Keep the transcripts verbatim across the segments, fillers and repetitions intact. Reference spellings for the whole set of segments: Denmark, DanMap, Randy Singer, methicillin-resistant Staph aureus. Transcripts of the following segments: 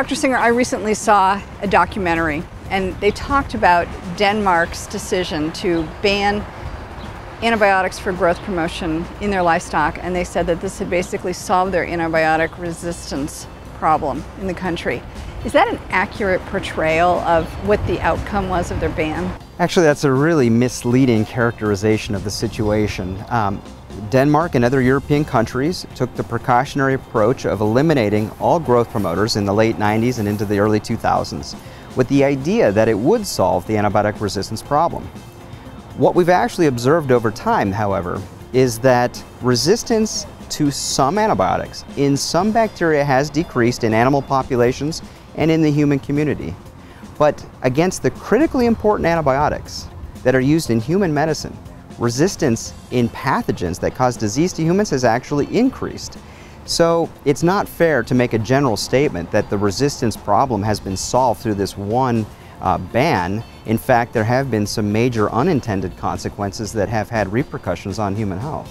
Doctor Singer, I recently saw a documentary and they talked about Denmark's decision to ban antibiotics for growth promotion in their livestock, and they said that this had basically solved their antibiotic resistance problem in the country. Is that an accurate portrayal of what the outcome was of their ban? Actually, that's a really misleading characterization of the situation. Um, Denmark and other European countries took the precautionary approach of eliminating all growth promoters in the late nineties and into the early two thousands, with the idea that it would solve the antibiotic resistance problem. What we've actually observed over time, however, is that resistance to some antibiotics in some bacteria has decreased in animal populations and in the human community. But against the critically important antibiotics that are used in human medicine, resistance in pathogens that cause disease to humans has actually increased. So it's not fair to make a general statement that the resistance problem has been solved through this one Uh, ban. In fact, there have been some major unintended consequences that have had repercussions on human health.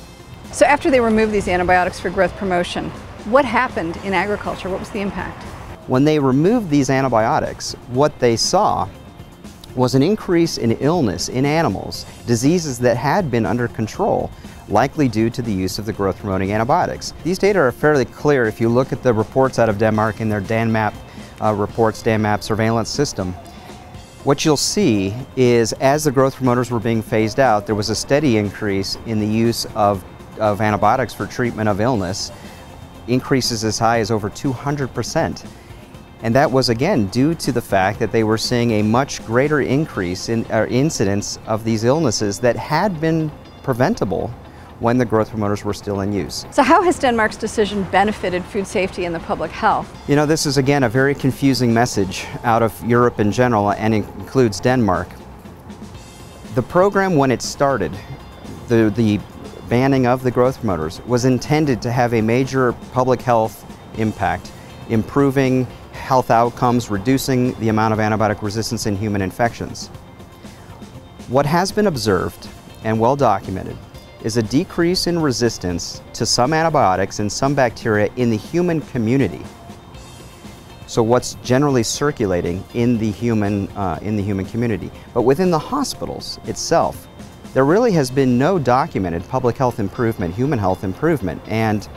So after they removed these antibiotics for growth promotion, what happened in agriculture? What was the impact? When they removed these antibiotics, what they saw was an increase in illness in animals, diseases that had been under control, likely due to the use of the growth-promoting antibiotics. These data are fairly clear if you look at the reports out of Denmark in their DanMap uh, reports, DanMap surveillance system. What you'll see is as the growth promoters were being phased out, there was a steady increase in the use of, of antibiotics for treatment of illness, increases as high as over two hundred percent. And that was again due to the fact that they were seeing a much greater increase in uh, incidence of these illnesses that had been preventable when the growth promoters were still in use. So how has Denmark's decision benefited food safety and the public health? You know, this is again a very confusing message out of Europe in general, and it includes Denmark. The program, when it started, the, the banning of the growth promoters, was intended to have a major public health impact, improving health outcomes, reducing the amount of antibiotic resistance in human infections. What has been observed and well documented is a decrease in resistance to some antibiotics and some bacteria in the human community. So what's generally circulating in the human, uh, in the human community. But within the hospitals itself, there really has been no documented public health improvement, human health improvement. And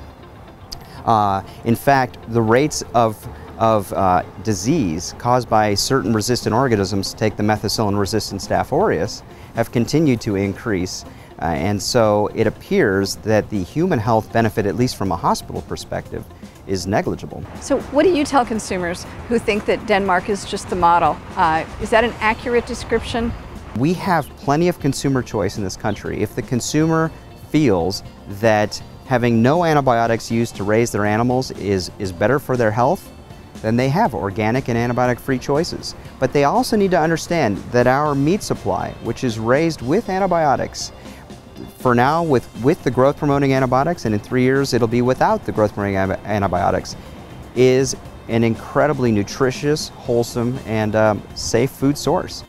uh, in fact, the rates of, of uh, disease caused by certain resistant organisms, take the methicillin-resistant Staph aureus, have continued to increase. Uh, and so it appears that the human health benefit, at least from a hospital perspective, is negligible. So what do you tell consumers who think that Denmark is just the model? Uh, is that an accurate description? We have plenty of consumer choice in this country. If the consumer feels that having no antibiotics used to raise their animals is, is better for their health, then they have organic and antibiotic-free choices. But they also need to understand that our meat supply, which is raised with antibiotics, for now, with, with the growth-promoting antibiotics, and in three years it'll be without the growth-promoting antibiotics, is an incredibly nutritious, wholesome, and um, safe food source.